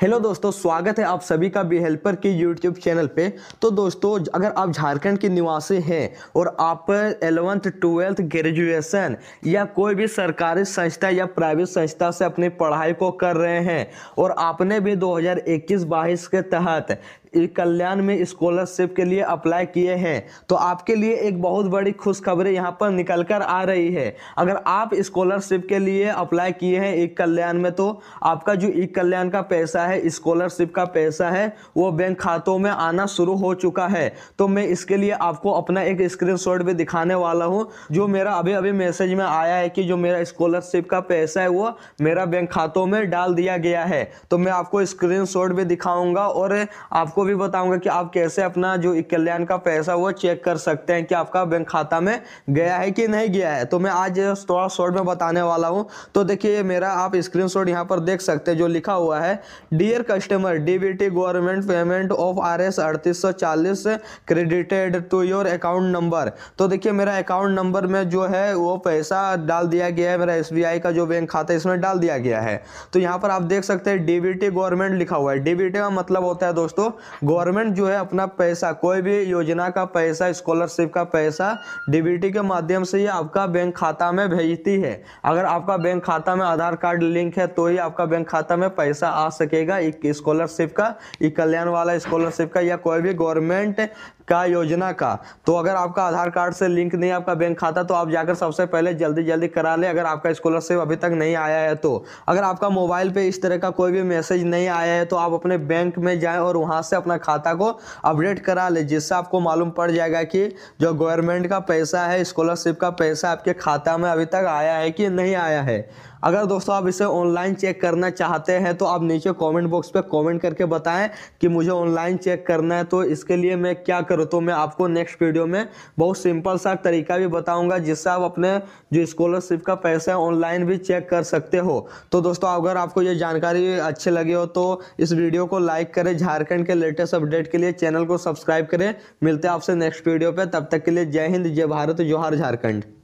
Hello दोस्तों, स्वागत है आप सभी का बी हेल्पर के यूट्यूब चैनल पे। तो दोस्तों, अगर आप झारखंड के निवासी हैं और आप 11th 12th ग्रेजुएशन या कोई भी सरकारी संस्था या प्राइवेट संस्था से अपनी पढ़ाई को कर रहे हैं और आपने भी 2021-22 के तहत ई कल्याण में स्कॉलरशिप के लिए अप्लाई किए हैं, तो आपके लिए एक बहुत बड़ी खुशखबरी यहाँ पर निकल कर आ रही है। अगर आप स्कॉलरशिप के लिए अप्लाई किए हैं ई कल्याण में, तो आपका जो ई कल्याण का पैसा है, स्कॉलरशिप का पैसा है, वो बैंक खातों में आना शुरू हो चुका है। तो मैं इसके लिए आपको अपना एक स्क्रीनशॉट भी दिखाने वाला हूँ, जो मेरा अभी मैसेज में आया है कि जो मेरा स्कॉलरशिप का पैसा है वो मेरा बैंक खातों में डाल दिया गया है। तो मैं आपको स्क्रीनशॉट भी दिखाऊंगा और आपको भी बताऊंगा कि आप कैसे अपना जो ई कल्याण का पैसा वो चेक कर सकते हैं कि आपका बैंक खाता में गया है कि नहीं गया है। तो मैं आज थोड़ा शॉर्ट में बताने वाला हूं। तो देखिए, मेरा आप स्क्रीनशॉट यहां पर देख सकते हैं, जो लिखा हुआ है, dear customer, DBT government payment of RS 3840 credited to your account number. तो देखिए, मेरा अकाउंट नंबर में जो है वो पैसा डाल दिया गया है, मेरा SBI का जो बैंक खाता है इसमें डाल दिया गया है। तो यहाँ पर आप देख सकते हैं डीबीटी गवर्नमेंट लिखा हुआ है। डीबीटी का मतलब होता है दोस्तों, गवर्नमेंट जो है अपना पैसा, कोई भी योजना का पैसा, स्कॉलरशिप का पैसा डीबीटी के माध्यम से ही आपका बैंक खाता में भेजती है। अगर आपका बैंक खाता में आधार कार्ड लिंक है तो ही आपका बैंक खाता में पैसा आ सकेगा स्कॉलरशिप का, ई कल्याण वाला स्कॉलरशिप का या कोई भी गवर्नमेंट का योजना का। तो अगर आपका आधार कार्ड से लिंक नहीं है आपका बैंक खाता, तो आप जाकर सबसे पहले जल्दी करा ले, अगर आपका स्कॉलरशिप अभी तक नहीं आया है तो। अगर आपका मोबाइल पे इस तरह का कोई भी मैसेज नहीं आया है तो आप अपने बैंक में जाएं और वहां से अपना खाता को अपडेट करा ले, जिससे आपको मालूम पड़ जाएगा कि जो गवर्नमेंट का पैसा है, स्कॉलरशिप का पैसा आपके खाता में अभी तक आया है कि नहीं आया है। अगर दोस्तों आप इसे ऑनलाइन चेक करना चाहते हैं तो आप नीचे कमेंट बॉक्स पे कमेंट करके बताएं कि मुझे ऑनलाइन चेक करना है, तो इसके लिए मैं क्या करूं। तो मैं आपको नेक्स्ट वीडियो में बहुत सिंपल सा तरीका भी बताऊंगा, जिससे आप अपने जो स्कॉलरशिप का पैसा है ऑनलाइन भी चेक कर सकते हो। तो दोस्तों, अगर आपको ये जानकारी अच्छी लगी हो तो इस वीडियो को लाइक करें। झारखंड के लेटेस्ट अपडेट के लिए चैनल को सब्सक्राइब करें। मिलते हैं आपसे नेक्स्ट वीडियो पर, तब तक के लिए जय हिंद, जय भारत, जोहार झारखंड।